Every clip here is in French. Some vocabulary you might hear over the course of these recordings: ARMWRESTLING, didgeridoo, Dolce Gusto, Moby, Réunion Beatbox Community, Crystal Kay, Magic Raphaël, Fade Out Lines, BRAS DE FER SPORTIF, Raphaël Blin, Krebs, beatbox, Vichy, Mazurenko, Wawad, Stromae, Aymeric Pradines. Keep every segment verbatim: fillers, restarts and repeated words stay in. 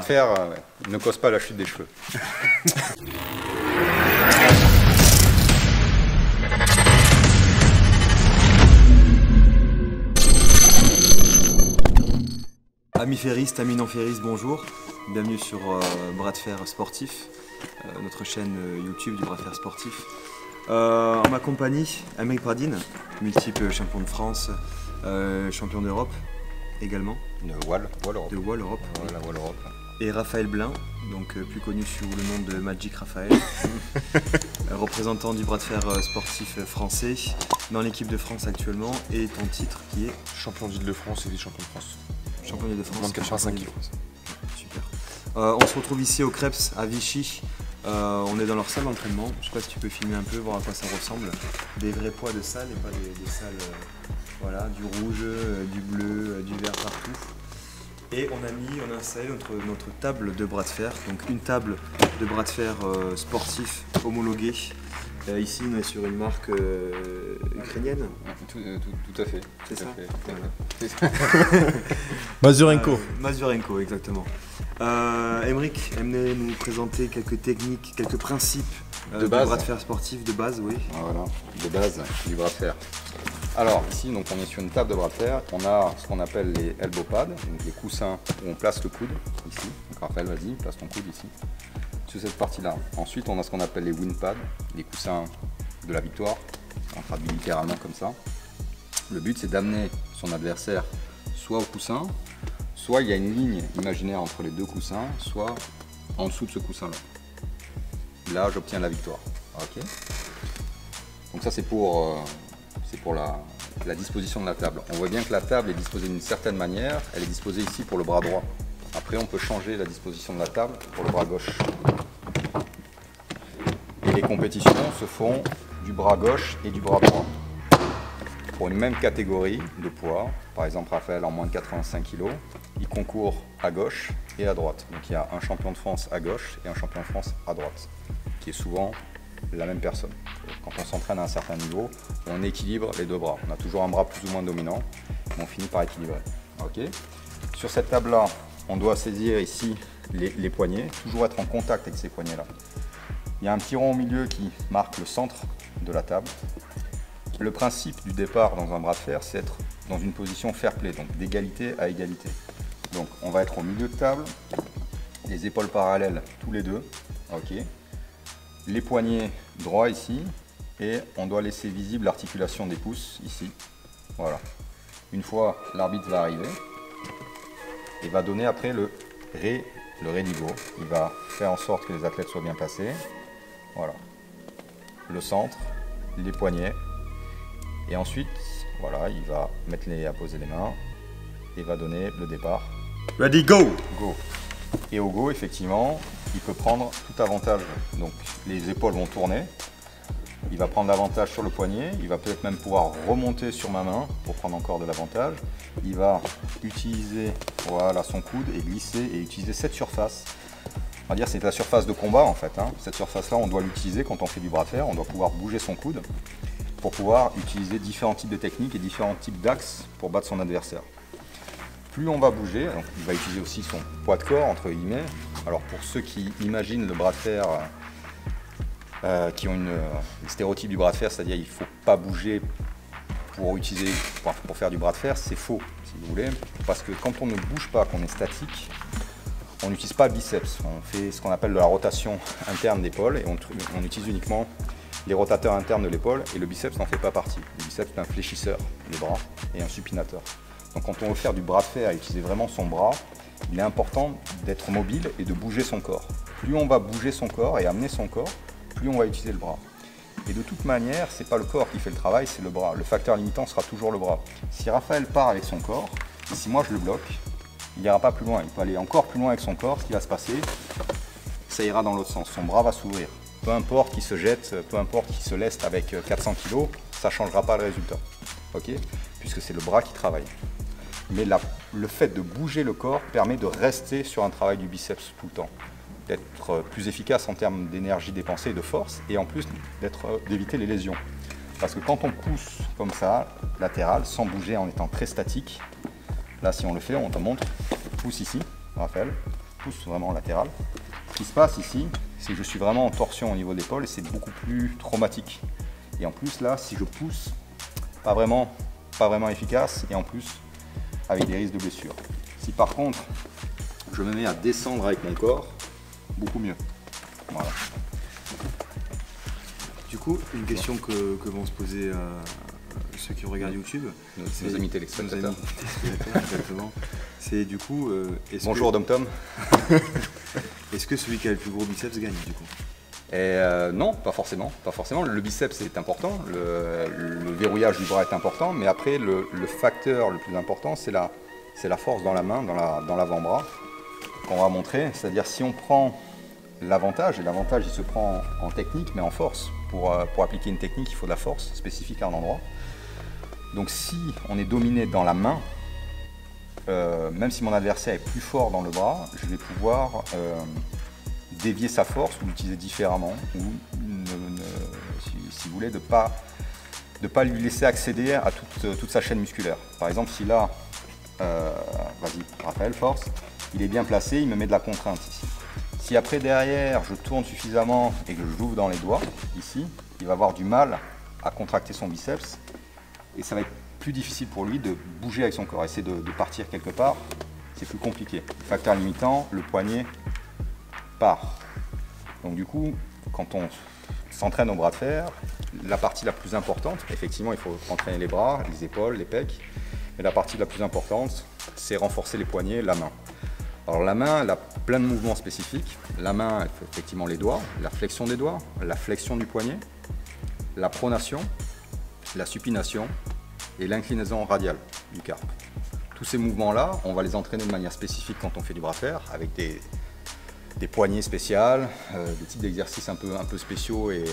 Faire euh, ne cause pas la chute des cheveux. Amis ferristes, amis non ferristes, bonjour. Bienvenue sur euh, Bras de Fer Sportif, euh, notre chaîne euh, YouTube du Bras de Fer Sportif. Euh, en ma compagnie, Aymeric Pradines, multiple champion de France, euh, champion d'Europe également. De Wall, Wall Europe. De Wall Europe. Voilà, Wall Europe. Et Raphaël Blin, donc euh, plus connu sous le nom de Magic Raphaël, euh, représentant du bras de fer euh, sportif euh, français dans l'équipe de France actuellement, et ton titre qui est champion d'Île-de-France et vice-champion de France. Champion d'Île-de-France. quatre-vingt-cinq kilos. Super. Euh, on se retrouve ici au Krebs à Vichy. Euh, on est dans leur salle d'entraînement. Je sais pas si tu peux filmer un peu, voir à quoi ça ressemble. Des vrais poids de salle et pas des, des salles, euh, voilà, du rouge, euh, du bleu, euh, du vert partout. Et on a mis, on a installé notre, notre table de bras de fer, donc une table de bras de fer euh, sportif homologuée. Euh, ici, on est sur une marque euh, ukrainienne. Tout, tout, tout à fait. C'est ça. Voilà. Mazurenko. Euh, Mazurenko, exactement. Euh, Aymeric, aimerait nous présenter quelques techniques, quelques principes euh, de base. Du bras de fer sportif de base, oui. Voilà, de base du bras de fer. Alors ici, donc, on est sur une table de bras de fer, on a ce qu'on appelle les elbow pads, donc les coussins où on place le coude, ici. Donc Raphaël, vas-y, place ton coude ici, sur cette partie-là. Ensuite, on a ce qu'on appelle les win pads, les coussins de la victoire, on traduit littéralement comme ça. Le but, c'est d'amener son adversaire soit au coussin, soit il y a une ligne imaginaire entre les deux coussins, soit en dessous de ce coussin-là. Là, j'obtiens la victoire. Okay. Donc ça, c'est pour... Euh, c'est pour la, la disposition de la table. On voit bien que la table est disposée d'une certaine manière, elle est disposée ici pour le bras droit. Après, on peut changer la disposition de la table pour le bras gauche. Et les compétitions se font du bras gauche et du bras droit. Pour une même catégorie de poids, par exemple Raphaël en moins de quatre-vingt-cinq kilos, il concourt à gauche et à droite. Donc il y a un champion de France à gauche et un champion de France à droite, qui est souvent la même personne. Quand on s'entraîne à un certain niveau, on équilibre les deux bras. On a toujours un bras plus ou moins dominant, mais on finit par équilibrer. Okay. Sur cette table-là, on doit saisir ici les, les poignets, toujours être en contact avec ces poignets-là. Il y a un petit rond au milieu qui marque le centre de la table. Le principe du départ dans un bras de fer, c'est être dans une position fair play, donc d'égalité à égalité. Donc on va être au milieu de table, les épaules parallèles tous les deux. Okay. Les poignets droits ici, et on doit laisser visible l'articulation des pouces ici. Voilà. Une fois, l'arbitre va arriver et va donner après le ré, le ré niveau. Il va faire en sorte que les athlètes soient bien placés. Voilà. Le centre, les poignets, et ensuite, voilà, il va mettre les à poser les mains et va donner le départ. Ready, go, go. Et au go, effectivement, il peut prendre tout avantage. Donc les épaules vont tourner. Il va prendre l'avantage sur le poignet, il va peut-être même pouvoir remonter sur ma main pour prendre encore de l'avantage. Il va utiliser, voilà, son coude et glisser et utiliser cette surface. On va dire c'est la surface de combat en fait. Hein. Cette surface-là, on doit l'utiliser quand on fait du bras de fer, on doit pouvoir bouger son coude pour pouvoir utiliser différents types de techniques et différents types d'axes pour battre son adversaire. Plus on va bouger, donc il va utiliser aussi son poids de corps entre guillemets. Alors pour ceux qui imaginent le bras de fer, euh, qui ont une, euh, le stéréotype du bras de fer, c'est-à-dire il ne faut pas bouger pour, utiliser, pour, pour faire du bras de fer, c'est faux si vous voulez, parce que quand on ne bouge pas, qu'on est statique, on n'utilise pas le biceps, on fait ce qu'on appelle de la rotation interne d'épaule et on, on utilise uniquement les rotateurs internes de l'épaule et le biceps n'en fait pas partie. Le biceps est un fléchisseur des bras et un supinateur. Donc quand on veut faire du bras de fer et utiliser vraiment son bras, il est important d'être mobile et de bouger son corps. Plus on va bouger son corps et amener son corps, plus on va utiliser le bras. Et de toute manière, ce n'est pas le corps qui fait le travail, c'est le bras. Le facteur limitant sera toujours le bras. Si Raphaël part avec son corps, et si moi je le bloque, il n'ira pas plus loin. Il peut aller encore plus loin avec son corps. Ce qui va se passer, ça ira dans l'autre sens. Son bras va s'ouvrir. Peu importe qu'il se jette, peu importe qu'il se leste avec quatre cents kilos, ça ne changera pas le résultat. Okay ? Puisque c'est le bras qui travaille. Mais la, le fait de bouger le corps permet de rester sur un travail du biceps tout le temps, d'être plus efficace en termes d'énergie dépensée et de force, et en plus d'éviter les lésions. Parce que quand on pousse comme ça, latéral, sans bouger, en étant très statique, là si on le fait, on te montre, pousse ici, Raphaël, pousse vraiment latéral. Ce qui se passe ici, c'est que je suis vraiment en torsion au niveau de l'épaule et c'est beaucoup plus traumatique. Et en plus là, si je pousse, pas vraiment, pas vraiment efficace et en plus avec des risques de blessure. Si par contre, je me mets à descendre avec mon corps, beaucoup mieux. Voilà. Du coup, une question que, que vont se poser euh, ceux qui regardent YouTube. Nos, nos amis téléspectateurs. Exactement. C'est du coup. Euh, Bonjour que... Dom Tom. Est-ce que celui qui a le plus gros biceps gagne du coup? Et euh, Non, pas forcément. Pas forcément. Le biceps est important, le, le verrouillage du bras est important, mais après le, le facteur le plus important, c'est la, c'est la force dans la main, dans l'avant-bras, qu'on va montrer. C'est-à-dire si on prend l'avantage, et l'avantage il se prend en technique, mais en force. Pour, pour appliquer une technique, il faut de la force spécifique à un endroit. Donc si on est dominé dans la main, euh, même si mon adversaire est plus fort dans le bras, je vais pouvoir euh, dévier sa force ou l'utiliser différemment, ou ne, ne, si, si vous voulez, de ne pas, de pas lui laisser accéder à toute, toute sa chaîne musculaire. Par exemple, si là, euh, vas-y, Raphaël, force, il est bien placé, il me met de la contrainte ici. Si après derrière je tourne suffisamment et que je l'ouvre dans les doigts, ici, il va avoir du mal à contracter son biceps et ça va être plus difficile pour lui de bouger avec son corps. Essayer de, de partir quelque part, c'est plus compliqué. Facteur limitant, le poignet part. Donc du coup, quand on s'entraîne au bras de fer, la partie la plus importante, effectivement il faut entraîner les bras, les épaules, les pecs, mais la partie la plus importante, c'est renforcer les poignets, la main. Alors la main, elle a plein de mouvements spécifiques. La main, elle fait effectivement les doigts, la flexion des doigts, la flexion du poignet, la pronation, la supination et l'inclinaison radiale du carpe. Tous ces mouvements-là, on va les entraîner de manière spécifique quand on fait du bras de fer, avec des, des poignées spéciales, euh, des types d'exercices un peu, un peu spéciaux et,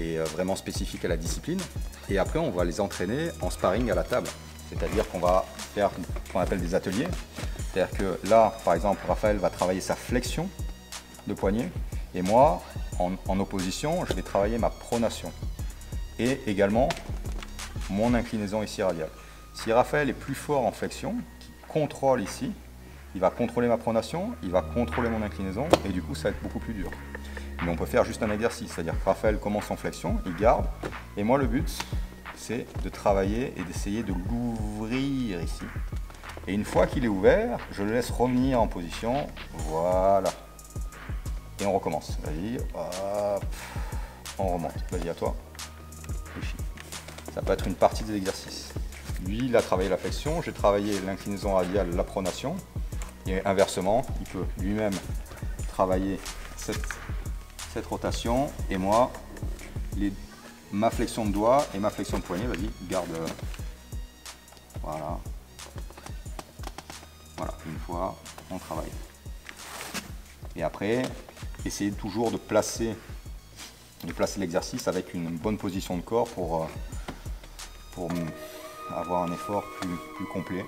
et vraiment spécifiques à la discipline. Et après, on va les entraîner en sparring à la table. C'est-à-dire qu'on va faire ce qu'on appelle des ateliers. C'est-à-dire que là, par exemple, Raphaël va travailler sa flexion de poignet et moi, en, en opposition, je vais travailler ma pronation et également mon inclinaison ici radiale. Si Raphaël est plus fort en flexion, qui contrôle ici, il va contrôler ma pronation, il va contrôler mon inclinaison et du coup, ça va être beaucoup plus dur. Mais on peut faire juste un exercice, c'est-à-dire que Raphaël commence en flexion, il garde et moi, le but, c'est de travailler et d'essayer de l'ouvrir ici. Et une fois qu'il est ouvert, je le laisse revenir en position, voilà. Et on recommence, vas-y, hop, on remonte, vas-y à toi. Ça peut être une partie des exercices. Lui, il a travaillé la flexion, j'ai travaillé l'inclinaison radiale, la pronation. Et inversement, il peut lui-même travailler cette, cette rotation. Et moi, les, ma flexion de doigt et ma flexion de poignet, vas-y, garde, voilà. Voilà, une fois, on travaille. Et après, essayez toujours de placer, de placer l'exercice avec une bonne position de corps pour, pour avoir un effort plus, plus complet.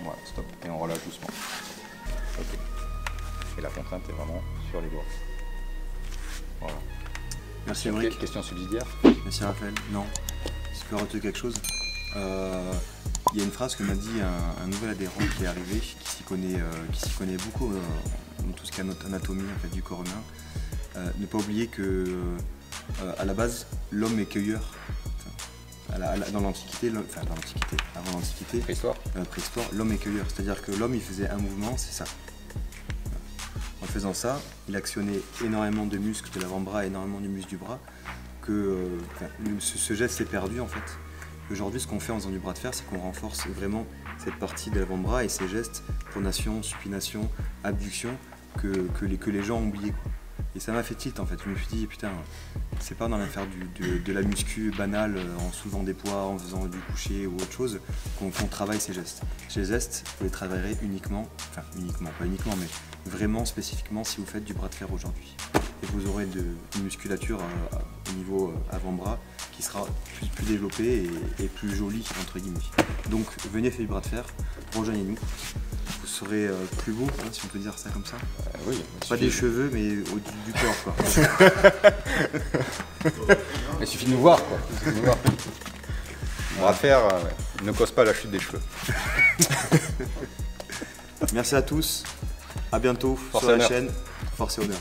Voilà, stop. Et on relâche doucement. Okay. Et la contrainte est vraiment sur les doigts. Voilà. Merci Aymeric. Question subsidiaire. Merci Raphaël. Non. Je peux retenir quelque chose. Euh, il y a une phrase que m'a dit un, un nouvel adhérent qui est arrivé, qui s'y connaît, euh, qui s'y connaît beaucoup euh, dans tout ce qui est anatomie en fait, du corps humain. Euh, ne pas oublier que euh, à la base, l'homme est cueilleur. Enfin, à la, à la, dans l'Antiquité, enfin dans l'Antiquité, avant l'Antiquité, préhistoire, euh, préhistoire l'homme est cueilleur. C'est-à-dire que l'homme, il faisait un mouvement, c'est ça. En faisant ça, il actionnait énormément de muscles de l'avant-bras, énormément de muscles du bras. Que euh, ce, ce geste s'est perdu en fait. Aujourd'hui, ce qu'on fait en faisant du bras de fer, c'est qu'on renforce vraiment cette partie de l'avant-bras et ces gestes, pronation, supination, abduction, que, que, les, que les gens ont oublié. Quoi. Et ça m'a fait tilt en fait. Je me suis dit, putain, c'est pas dans l'affaire de, de la muscu banale, en soulevant des poids, en faisant du coucher ou autre chose, qu'on qu'on travaille ces gestes. Ces gestes, vous les travaillerez uniquement, enfin uniquement, pas uniquement, mais vraiment spécifiquement si vous faites du bras de fer aujourd'hui. Et vous aurez de, une musculature euh, au niveau avant-bras qui sera plus, plus développée et, et plus jolie entre guillemets. Donc venez faire du bras de fer, rejoignez-nous, vous serez euh, plus beau hein, si on peut dire ça comme ça. Euh, oui, pas des cheveux mais au, du, du corps quoi. Il suffit de nous voir quoi. Bras de fer, euh, ouais. ne cause pas la chute des cheveux. Merci à tous, à bientôt Force sur la chaîne. Force et honneur.